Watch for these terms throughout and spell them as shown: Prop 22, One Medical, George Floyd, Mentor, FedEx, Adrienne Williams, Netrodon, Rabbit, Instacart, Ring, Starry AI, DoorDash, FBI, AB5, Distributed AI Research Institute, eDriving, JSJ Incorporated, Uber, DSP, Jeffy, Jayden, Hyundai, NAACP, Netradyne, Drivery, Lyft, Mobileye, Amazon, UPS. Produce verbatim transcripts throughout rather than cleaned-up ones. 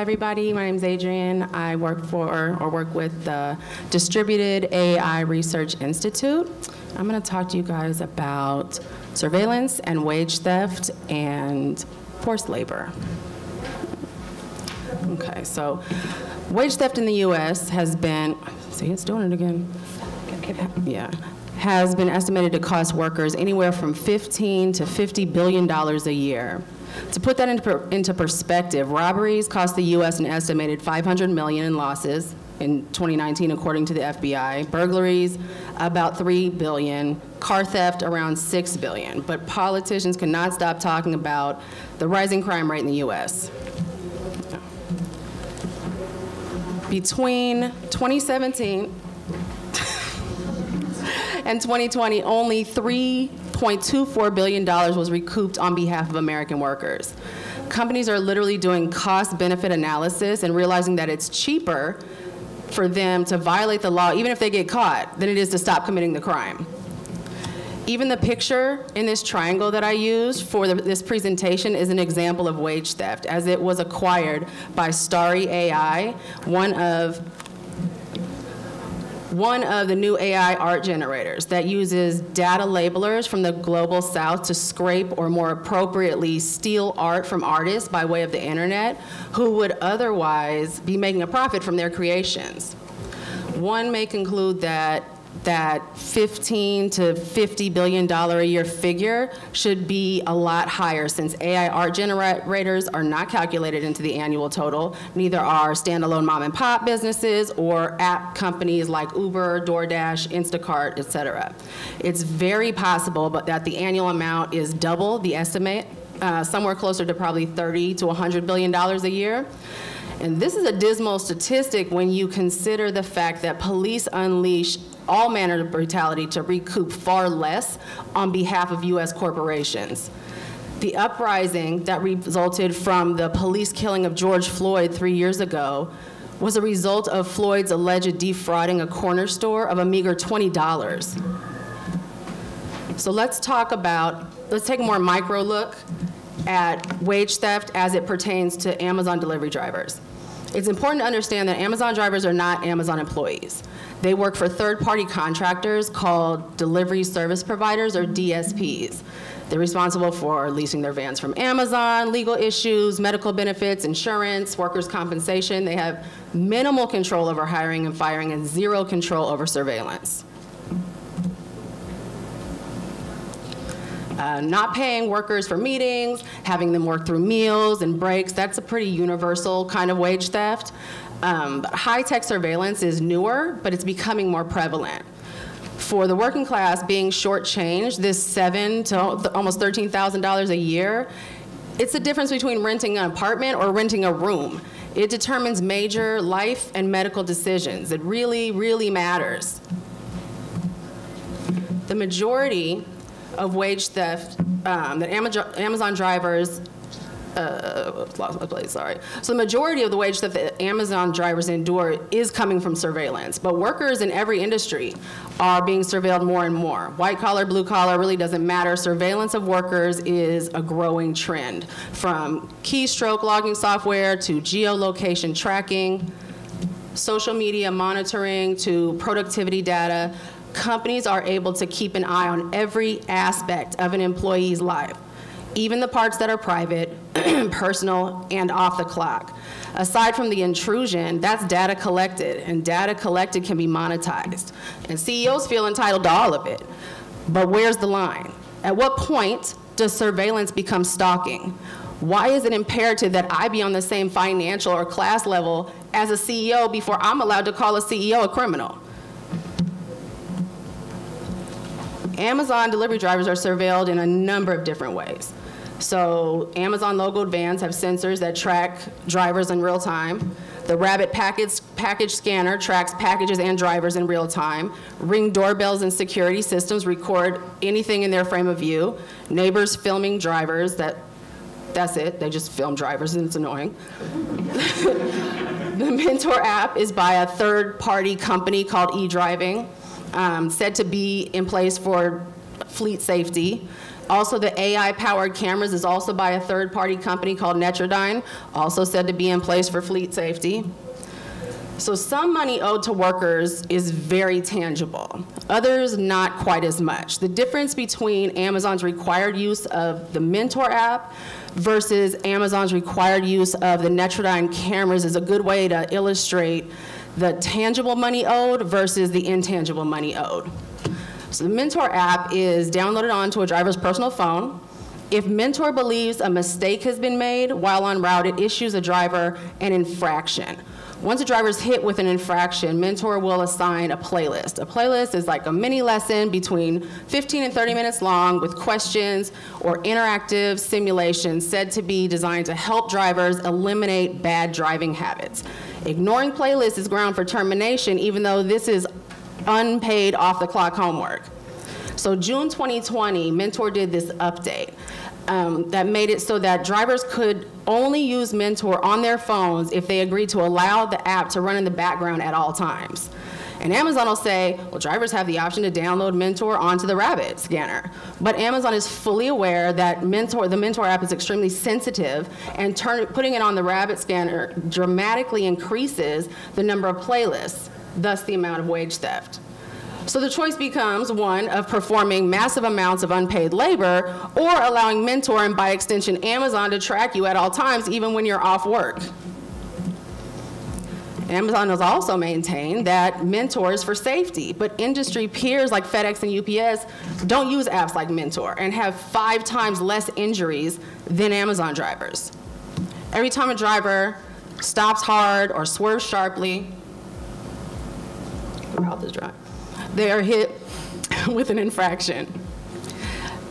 Hi, everybody. My name is Adrienne. I work for or work with the Distributed A I Research Institute. I'm going to talk to you guys about surveillance and wage theft and forced labor. Okay, so wage theft in the U S has been, see, it's doing it again. Yeah. Has been estimated to cost workers anywhere from fifteen to fifty billion dollars a year. To put that into, per, into perspective, robberies cost the U S an estimated five hundred million dollars in losses in twenty nineteen, according to the F B I. Burglaries, about three billion dollars. Car theft, around six billion dollars. But politicians cannot stop talking about the rising crime rate in the U S. Between twenty seventeen and twenty twenty, only three point two four billion dollars was recouped on behalf of American workers. Companies are literally doing cost-benefit analysis and realizing that it's cheaper for them to violate the law, even if they get caught, than it is to stop committing the crime. Even the picture in this triangle that I used for the, this presentation is an example of wage theft, as it was acquired by Starry A I, one of one of the new A I art generators that uses data labelers from the global south to scrape, or more appropriately, steal art from artists by way of the internet who would otherwise be making a profit from their creations. One may conclude that that fifteen to fifty billion dollars a year figure should be a lot higher, since A I art generators are not calculated into the annual total, neither are standalone mom and pop businesses or app companies like Uber, DoorDash, Instacart, et cetera. It's very possible but that the annual amount is double the estimate, uh, somewhere closer to probably thirty to one hundred billion dollars a year. And this is a dismal statistic when you consider the fact that police unleash all manner of brutality to recoup far less on behalf of U S corporations. The uprising that resulted from the police killing of George Floyd three years ago was a result of Floyd's alleged defrauding a corner store of a meager twenty dollars. So let's talk about, let's take a more micro look at wage theft as it pertains to Amazon delivery drivers. It's important to understand that Amazon drivers are not Amazon employees. They work for third-party contractors called delivery service providers, or D S Ps. They're responsible for leasing their vans from Amazon, legal issues, medical benefits, insurance, workers' compensation. They have minimal control over hiring and firing and zero control over surveillance. Uh, not paying workers for meetings, having them work through meals and breaks, that's a pretty universal kind of wage theft. Um, high-tech surveillance is newer, but it's becoming more prevalent. For the working class being shortchanged, this seven to almost thirteen thousand dollars a year, it's the difference between renting an apartment or renting a room. It determines major life and medical decisions. It really, really matters. The majority of wage theft um, that Amazon drivers, uh, lost my place, sorry. So the majority of the wage theft that Amazon drivers endure is coming from surveillance, but workers in every industry are being surveilled more and more. White collar, blue collar, really doesn't matter. Surveillance of workers is a growing trend, from keystroke logging software to geolocation tracking, social media monitoring to productivity data. Companies are able to keep an eye on every aspect of an employee's life, even the parts that are private, personal, and off the clock. Aside from the intrusion, that's data collected, and data collected can be monetized. And C E Os feel entitled to all of it. But where's the line? At what point does surveillance become stalking? Why is it imperative that I be on the same financial or class level as a C E O before I'm allowed to call a C E O a criminal? Amazon delivery drivers are surveilled in a number of different ways. So Amazon logoed vans have sensors that track drivers in real time. The Rabbit package, package scanner tracks packages and drivers in real time. Ring doorbells and security systems record anything in their frame of view. Neighbors filming drivers, that, that's it. They just film drivers and it's annoying. The Mentor app is by a third-party company called eDriving. Um, said to be in place for fleet safety. Also, the A I-powered cameras is also by a third-party company called Netrodon, also said to be in place for fleet safety. So some money owed to workers is very tangible. Others, not quite as much. The difference between Amazon's required use of the Mentor app versus Amazon's required use of the Netradyne cameras is a good way to illustrate the tangible money owed versus the intangible money owed. So the Mentor app is downloaded onto a driver's personal phone. If Mentor believes a mistake has been made while en route, it issues a driver an infraction. Once a driver is hit with an infraction, Mentor will assign a playlist. A playlist is like a mini lesson between fifteen and thirty minutes long with questions or interactive simulations said to be designed to help drivers eliminate bad driving habits. Ignoring playlists is ground for termination, even though this is unpaid off-the-clock homework. So June twenty twenty, Mentor did this update. Um, that made it so that drivers could only use Mentor on their phones if they agreed to allow the app to run in the background at all times. And Amazon will say, well, drivers have the option to download Mentor onto the Rabbit scanner. But Amazon is fully aware that Mentor, the Mentor app is extremely sensitive, and turn, putting it on the Rabbit scanner dramatically increases the number of playlists, thus the amount of wage theft. So the choice becomes one of performing massive amounts of unpaid labor or allowing Mentor and, by extension, Amazon to track you at all times, even when you're off work. Amazon has also maintained that Mentor is for safety, but industry peers like FedEx and U P S don't use apps like Mentor and have five times less injuries than Amazon drivers. Every time a driver stops hard or swerves sharply, the route is dry. They are hit with an infraction.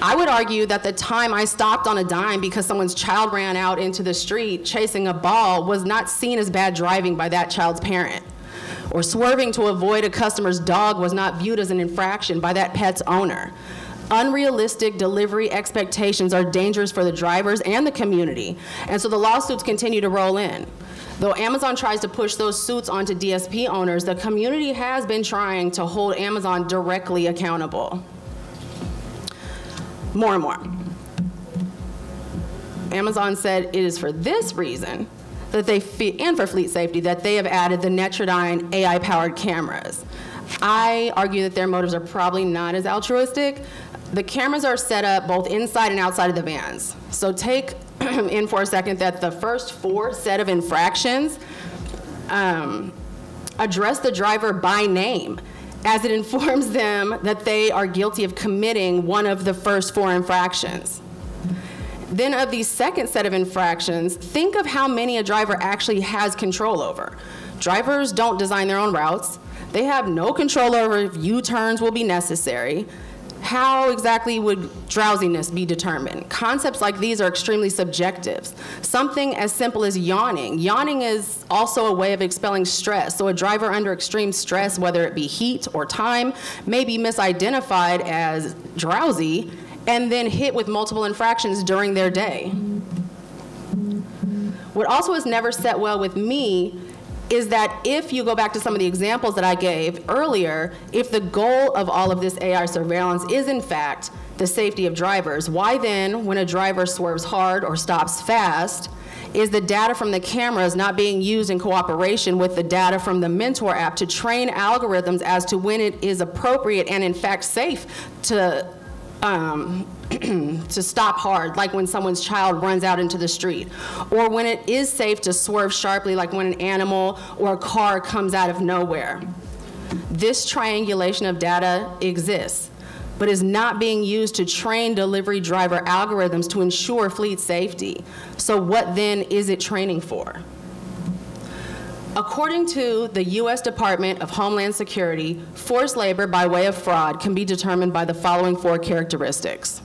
I would argue that the time I stopped on a dime because someone's child ran out into the street chasing a ball was not seen as bad driving by that child's parent. Or swerving to avoid a customer's dog was not viewed as an infraction by that pet's owner. Unrealistic delivery expectations are dangerous for the drivers and the community, and so the lawsuits continue to roll in. Though Amazon tries to push those suits onto D S P owners, the community has been trying to hold Amazon directly accountable. More and more. Amazon said it is for this reason that they, and for fleet safety, that they have added the Netradyne A I-powered cameras. I argue that their motives are probably not as altruistic. The cameras are set up both inside and outside of the vans. So take in for a second that the first four set of infractions um, address the driver by name, as it informs them that they are guilty of committing one of the first four infractions. Then of the second set of infractions, think of how many a driver actually has control over. Drivers don't design their own routes. They have no control over if U-turns will be necessary. How exactly would drowsiness be determined? Concepts like these are extremely subjective. Something as simple as yawning. Yawning is also a way of expelling stress. So a driver under extreme stress, whether it be heat or time, may be misidentified as drowsy and then hit with multiple infractions during their day. What also has never set well with me is that if you go back to some of the examples that I gave earlier, if the goal of all of this A I surveillance is in fact the safety of drivers, why then, when a driver swerves hard or stops fast, is the data from the cameras not being used in cooperation with the data from the Mentor app to train algorithms as to when it is appropriate and in fact safe to, um, to stop hard, like when someone's child runs out into the street, or when it is safe to swerve sharply, like when an animal or a car comes out of nowhere. This triangulation of data exists, but is not being used to train delivery driver algorithms to ensure fleet safety. So what then is it training for? According to the U S Department of Homeland Security, forced labor by way of fraud can be determined by the following four characteristics.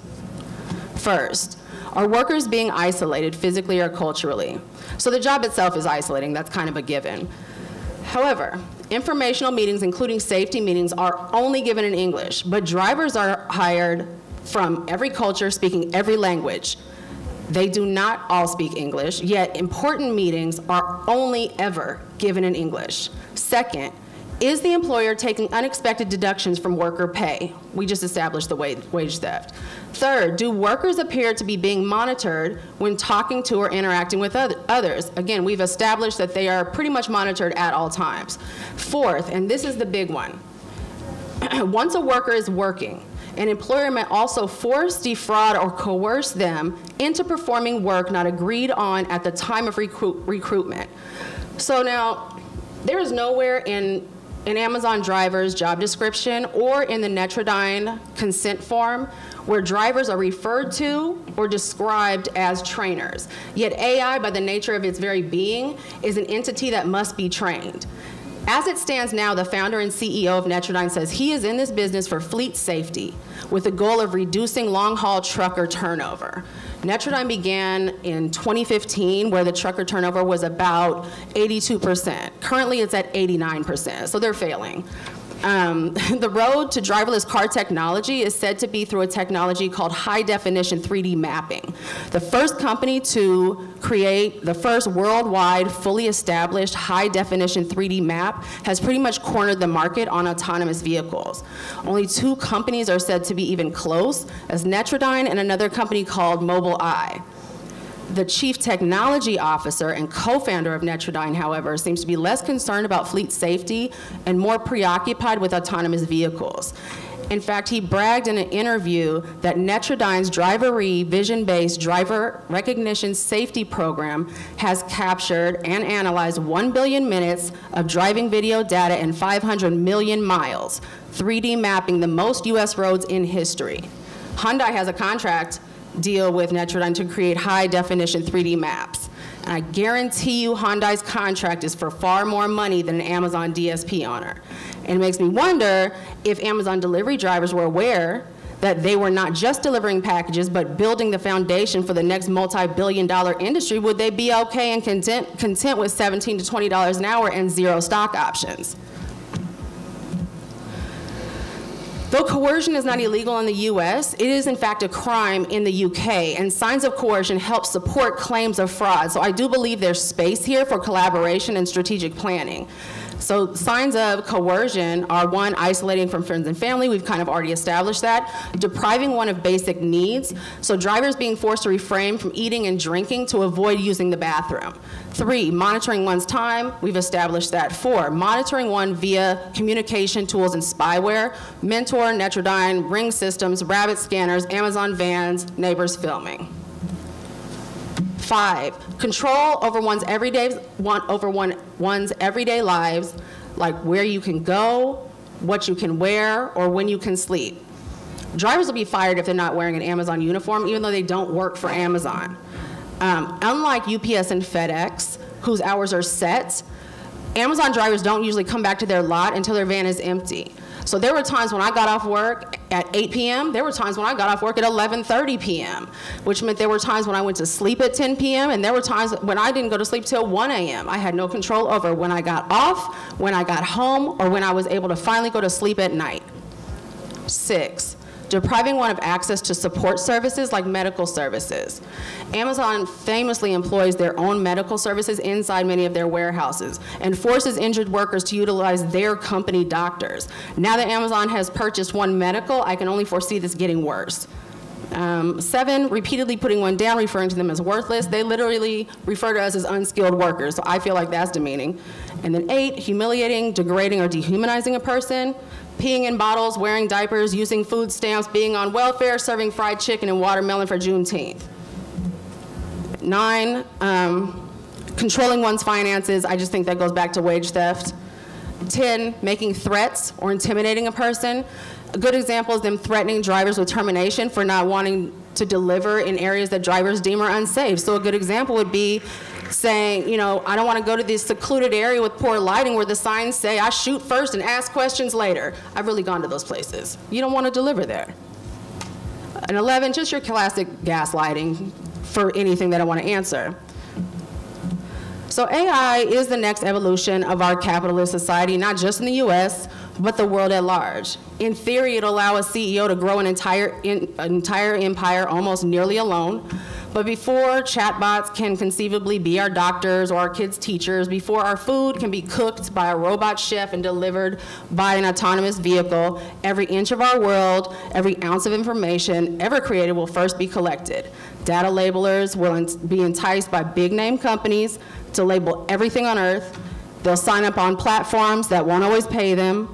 First, are workers being isolated physically or culturally? So the job itself is isolating, that's kind of a given. However, informational meetings, including safety meetings, are only given in English, but drivers are hired from every culture, speaking every language. They do not all speak English, yet important meetings are only ever given in English. Second, Is the employer taking unexpected deductions from worker pay? We just established the wage, wage theft. Third, do workers appear to be being monitored when talking to or interacting with other, others? Again, we've established that they are pretty much monitored at all times. Fourth, and this is the big one, once a worker is working, an employer may also force, defraud, or coerce them into performing work not agreed on at the time of recruit, recruitment. So now, there is nowhere in an Amazon driver's job description or in the Netradyne consent form where drivers are referred to or described as trainers. Yet A I, by the nature of its very being, is an entity that must be trained. As it stands now, the founder and C E O of Netradyne says he is in this business for fleet safety with the goal of reducing long-haul trucker turnover. Netradyne began in twenty fifteen where the trucker turnover was about eighty-two percent. Currently it's at eighty-nine percent, so they're failing. Um, the road to driverless car technology is said to be through a technology called high-definition three D mapping. The first company to create the first worldwide, fully established high-definition three D map has pretty much cornered the market on autonomous vehicles. Only two companies are said to be even close, as Netradyne and another company called Mobileye. The chief technology officer and co-founder of Netradyne, however, seems to be less concerned about fleet safety and more preoccupied with autonomous vehicles. In fact, he bragged in an interview that Netradyne's Drivery vision-based driver recognition safety program has captured and analyzed one billion minutes of driving video data and five hundred million miles, three D mapping the most U S roads in history. Hyundai has a contract deal with Netradyne to create high-definition three D maps. And I guarantee you Hyundai's contract is for far more money than an Amazon D S P owner. And it makes me wonder if Amazon delivery drivers were aware that they were not just delivering packages, but building the foundation for the next multi-billion dollar industry, would they be okay and content, content with seventeen to twenty dollars an hour and zero stock options? Though coercion is not illegal in the U S, it is in fact a crime in the U K, and signs of coercion help support claims of fraud. So I do believe there's space here for collaboration and strategic planning. So signs of coercion are, one, isolating from friends and family. We've kind of already established that. Depriving one of basic needs. So drivers being forced to refrain from eating and drinking to avoid using the bathroom. Three, monitoring one's time. We've established that. Four, monitoring one via communication tools and spyware. Mentor, Netradyne, Ring systems, Rabbit scanners, Amazon vans, neighbors filming. Five, control over one's everyday, one, over one, one's everyday lives, like where you can go, what you can wear, or when you can sleep. Drivers will be fired if they're not wearing an Amazon uniform, even though they don't work for Amazon. Um, unlike U P S and FedEx, whose hours are set, Amazon drivers don't usually come back to their lot until their van is empty. So there were times when I got off work at eight p m There were times when I got off work at eleven thirty p m, which meant there were times when I went to sleep at ten p m and there were times when I didn't go to sleep till one a m I had no control over when I got off, when I got home, or when I was able to finally go to sleep at night. Six, depriving one of access to support services like medical services. Amazon famously employs their own medical services inside many of their warehouses and forces injured workers to utilize their company doctors. Now that Amazon has purchased One Medical, I can only foresee this getting worse. Um, seven, repeatedly putting one down, referring to them as worthless. They literally refer to us as unskilled workers, so I feel like that's demeaning. And then eight, humiliating, degrading, or dehumanizing a person. Peeing in bottles, wearing diapers, using food stamps, being on welfare, serving fried chicken and watermelon for Juneteenth. Nine, um, controlling one's finances. I just think that goes back to wage theft. Ten, making threats or intimidating a person. A good example is them threatening drivers with termination for not wanting to deliver in areas that drivers deem are unsafe. So a good example would be saying, you know, I don't want to go to this secluded area with poor lighting where the signs say I shoot first and ask questions later. I've really gone to those places. You don't want to deliver there. And eleven, just your classic gaslighting for anything that I want to answer. So A I is the next evolution of our capitalist society, not just in the U S, but the world at large. In theory, it'll allow a C E O to grow an entire, in, an entire empire almost nearly alone. But before chatbots can conceivably be our doctors or our kids' teachers, before our food can be cooked by a robot chef and delivered by an autonomous vehicle, every inch of our world, every ounce of information ever created will first be collected. Data labelers will be enticed by big name companies to label everything on earth. They'll sign up on platforms that won't always pay them,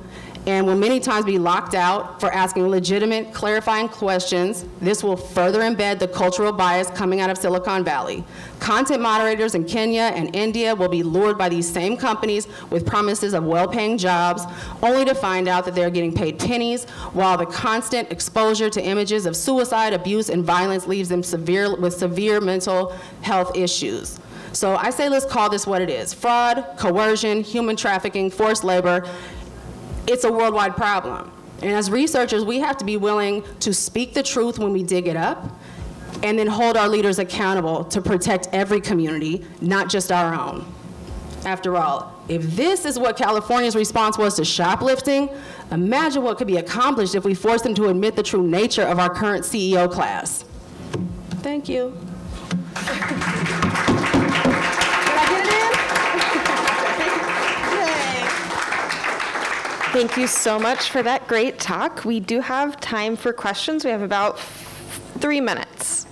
and will many times be locked out for asking legitimate, clarifying questions. This will further embed the cultural bias coming out of Silicon Valley. Content moderators in Kenya and India will be lured by these same companies with promises of well-paying jobs, only to find out that they're getting paid pennies, while the constant exposure to images of suicide, abuse, and violence leaves them severe, with severe mental health issues. So I say let's call this what it is: fraud, coercion, human trafficking, forced labor. It's a worldwide problem. And as researchers, we have to be willing to speak the truth when we dig it up, and then hold our leaders accountable to protect every community, not just our own. After all, if this is what California's response was to shoplifting, imagine what could be accomplished if we force them to admit the true nature of our current C E O class. Thank you. Thank you so much for that great talk. We do have time for questions. We have about three minutes.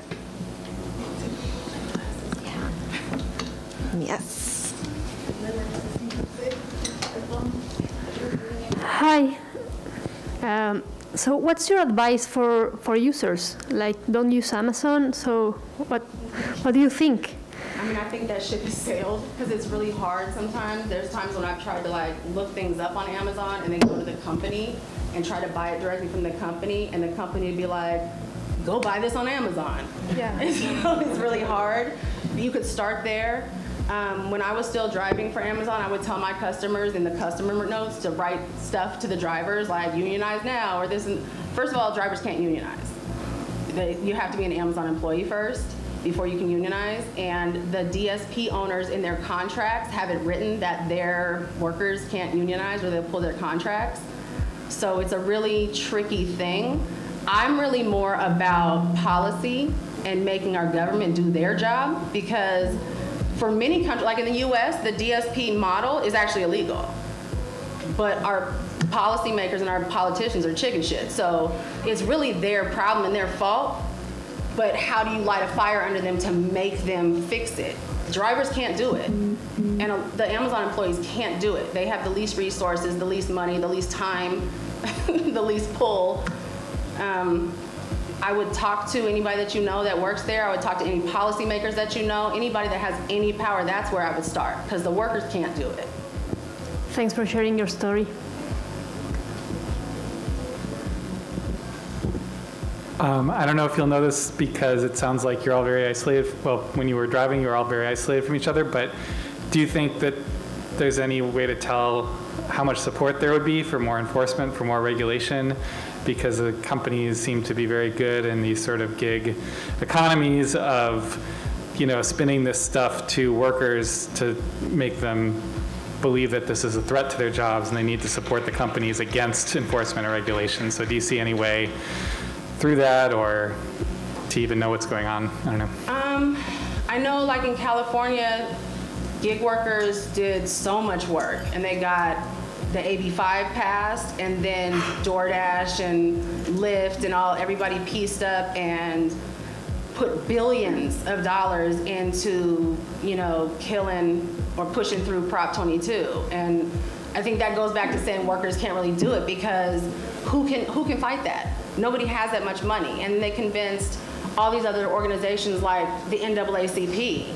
Yeah. Yes. Hi. Um, so what's your advice for, for users? Like, don't use Amazon, so what, what do you think? I mean, I think that should be sailed, because it's really hard sometimes. There's times when I've tried to like look things up on Amazon and then go to the company and try to buy it directly from the company, and the company would be like, go buy this on Amazon. Yeah. And so it's really hard. You could start there. Um, when I was still driving for Amazon, I would tell my customers in the customer notes to write stuff to the drivers like, unionize now, or this. And first of all, drivers can't unionize. They, you have to be an Amazon employee first before you can unionize, and the D S P owners in their contracts have it written that their workers can't unionize or they'll pull their contracts. So it's a really tricky thing. I'm really more about policy and making our government do their job, because for many countries, like in the U S, the D S P model is actually illegal, but our policymakers and our politicians are chicken shit. So it's really their problem and their fault, but how do you light a fire under them to make them fix it? Drivers can't do it, mm-hmm. and a, the Amazon employees can't do it. They have the least resources, the least money, the least time, the least pull. Um, I would talk to anybody that you know that works there. I would talk to any policymakers that you know, anybody that has any power. That's where I would start, because the workers can't do it. Thanks for sharing your story. Um, I don't know if you'll know this, because it sounds like you're all very isolated. Well, when you were driving, you were all very isolated from each other. But do you think that there's any way to tell how much support there would be for more enforcement, for more regulation? Because the companies seem to be very good in these sort of gig economies of, you know, spinning this stuff to workers to make them believe that this is a threat to their jobs, and they need to support the companies against enforcement or regulation. So do you see any way through that, or to even know what's going on? I don't know. Um, I know, like in California, gig workers did so much work, and they got the A B five passed, and then DoorDash and Lyft and all, everybody pieced up and put billions of dollars into, you know, killing or pushing through Prop twenty-two. And I think that goes back to saying workers can't really do it, because who can, who can fight that? Nobody has that much money. And they convinced all these other organizations like the N double A C P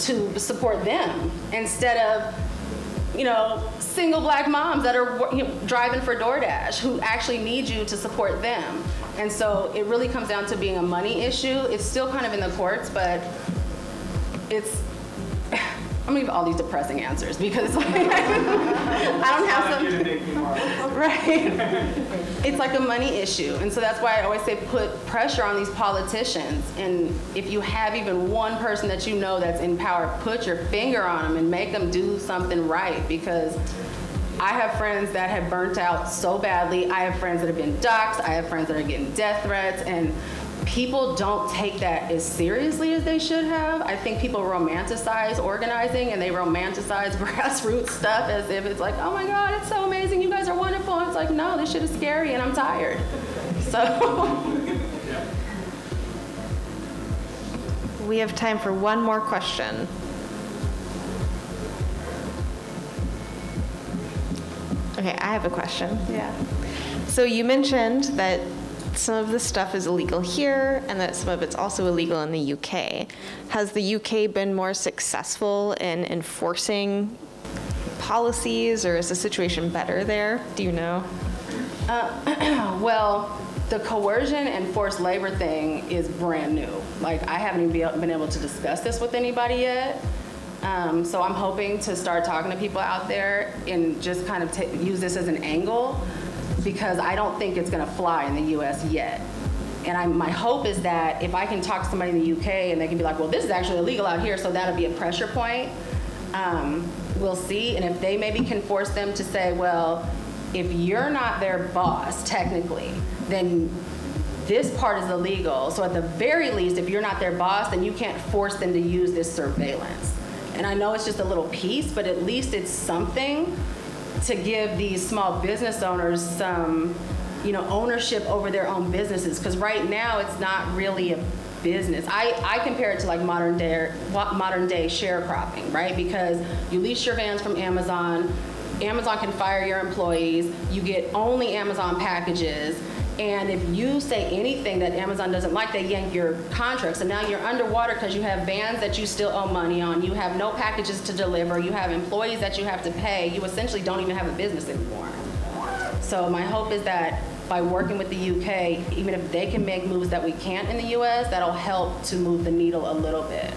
to support them instead of, you know, single black moms that are, you know, driving for DoorDash, who actually need you to support them. And so it really comes down to being a money issue. It's still kind of in the courts, but it's, I'm gonna give all these depressing answers, because like, I don't have some, right? It's like a money issue. And so that's why I always say put pressure on these politicians. And if you have even one person that you know that's in power, put your finger on them and make them do something right. Because I have friends that have burnt out so badly. I have friends that have been doxxed. I have friends that are getting death threats. And people don't take that as seriously as they should have. I think people romanticize organizing and they romanticize grassroots stuff as if it's like, oh my God, it's so amazing, you guys are wonderful. And it's like, no, this shit is scary and I'm tired. So. We have time for one more question. Okay, I have a question. Yeah. So you mentioned that some of this stuff is illegal here and that some of it's also illegal in the U K. Has the U K been more successful in enforcing policies, or is the situation better there? Do you know? Uh, well, the coercion and forced labor thing is brand new. Like, I haven't even been able to discuss this with anybody yet. Um, so I'm hoping to start talking to people out there and just kind of t- use this as an angle, because I don't think it's gonna fly in the U S yet. And I, my hope is that if I can talk to somebody in the U K and they can be like, well, this is actually illegal out here, so that'll be a pressure point. Um, we'll see, and if they maybe can force them to say, well, if you're not their boss, technically, then this part is illegal. So at the very least, if you're not their boss, then you can't force them to use this surveillance. And I know it's just a little piece, but at least it's something to give these small business owners some, you know, ownership over their own businesses. Because right now it's not really a business. I, I compare it to like modern day, modern day sharecropping, right? Because you lease your vans from Amazon, Amazon can fire your employees, you get only Amazon packages, and if you say anything that Amazon doesn't like, they yank your contract. So now you're underwater because you have vans that you still owe money on, you have no packages to deliver, you have employees that you have to pay, you essentially don't even have a business anymore. So my hope is that by working with the U K, even if they can make moves that we can't in the U S, that'll help to move the needle a little bit.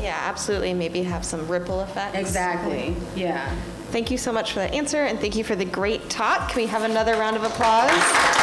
Yeah, absolutely, maybe have some ripple effects. Exactly, yeah. Thank you so much for that answer, and thank you for the great talk. Can we have another round of applause?